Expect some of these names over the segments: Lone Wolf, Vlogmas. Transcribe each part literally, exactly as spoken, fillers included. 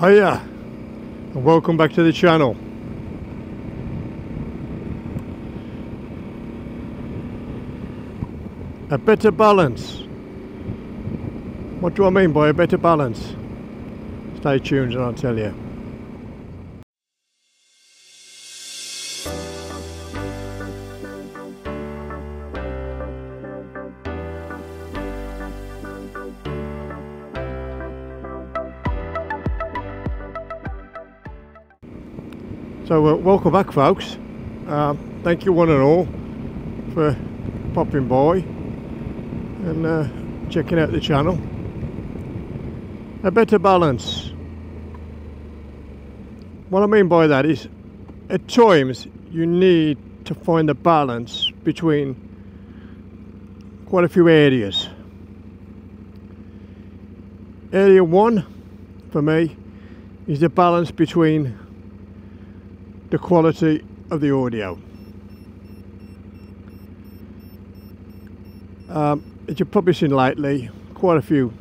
Hiya and welcome back to the channel. A better balance. What do I mean by a better balance? Stay tuned and I'll tell you. So uh, welcome back folks, uh, thank you one and all for popping by and uh, checking out the channel. A better balance. What I mean by that is at times you need to find a balance between quite a few areas. Area one for me is the balance between the quality of the audio. Um, as you've probably seen lately, quite a few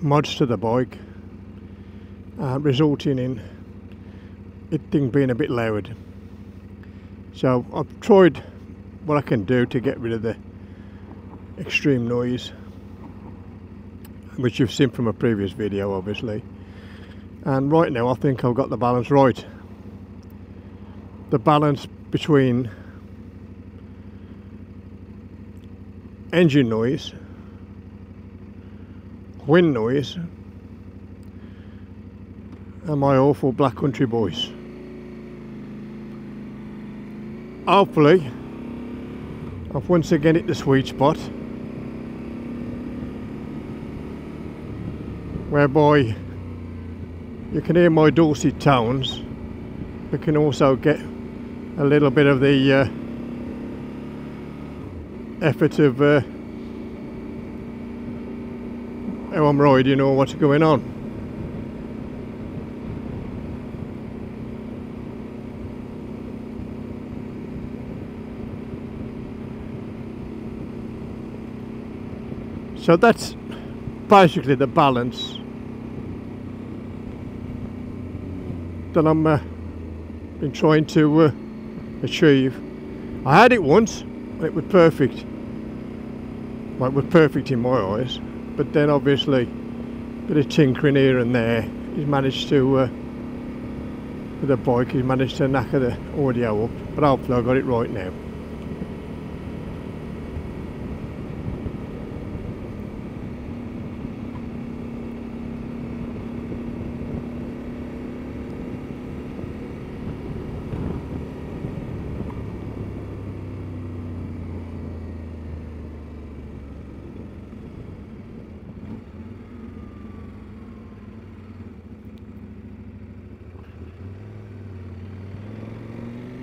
mods to the bike, uh, resulting in it thing being a bit loud. So I've tried what I can do to get rid of the extreme noise, which you've seen from a previous video obviously. And right now I think I've got the balance right. The balance between engine noise, wind noise and my awful black country voice. Hopefully I've once again hit the sweet spot whereby you can hear my dulcet tones, but can also get a little bit of the uh, effort of uh, how I'm riding or what's going on. So that's basically the balance that I'm uh, been trying to uh, achieve. I had it once and it was perfect. Well, it was perfect in my eyes, but then obviously a bit of tinkering here and there, he's managed to uh, with the bike he's managed to knacker the audio up, but hopefully I got it right now.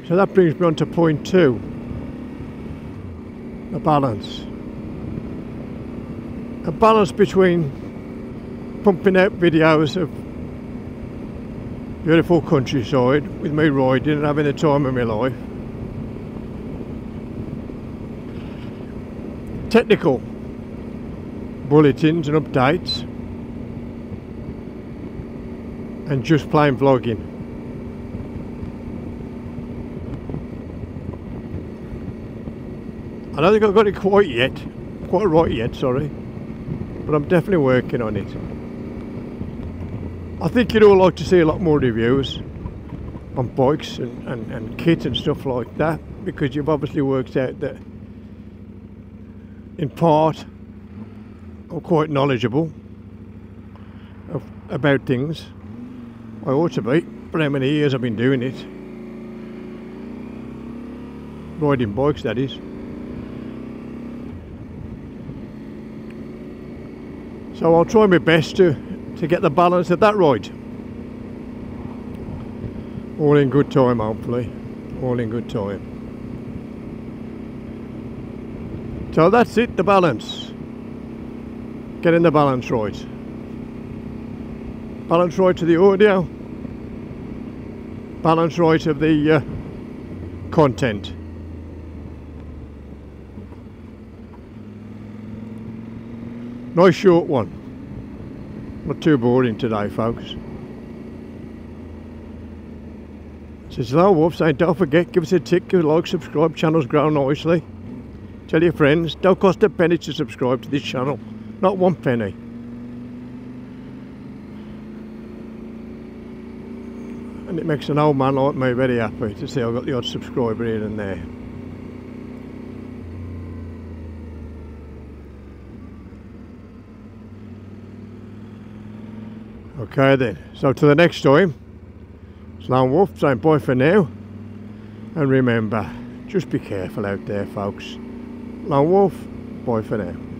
So that brings me on to point two, a balance. A balance between pumping out videos of beautiful countryside with me riding and having the time of my life. Technical bulletins and updates and just plain vlogging. I don't think I've got it quite yet, quite right yet, sorry, but I'm definitely working on it. I think you'd all like to see a lot more reviews on bikes and, and, and kit and stuff like that, because you've obviously worked out that in part I'm quite knowledgeable of, about things. I ought to be, but how many years I've been doing it, riding bikes that is. So I'll try my best to, to get the balance of that right. All in good time, hopefully. All in good time. So that's it, the balance. Getting the balance right. Balance right of the audio. Balance right of the uh, content. Nice short one. Not too boring today, folks. This is Lone Wolf saying, don't forget, give us a tick, give a like, subscribe, channel's grown nicely. Tell your friends, don't cost a penny to subscribe to this channel. Not one penny. And it makes an old man like me very happy to see I've got the odd subscriber here and there. Okay then, so to the next time, it's Lone Wolf saying bye for now, and remember, just be careful out there, folks. Lone Wolf, bye for now.